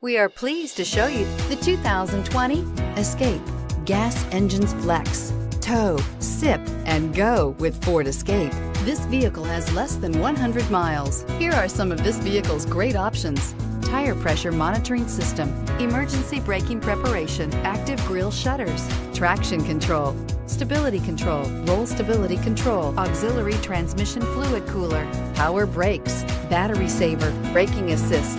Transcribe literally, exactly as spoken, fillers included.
We are pleased to show you the two thousand twenty Escape. Gas engines flex, tow, sip, and go with Ford Escape. This vehicle has less than one hundred miles. Here are some of this vehicle's great options: tire pressure monitoring system, emergency braking preparation, active grille shutters, traction control, stability control, roll stability control, auxiliary transmission fluid cooler, power brakes, battery saver, braking assist.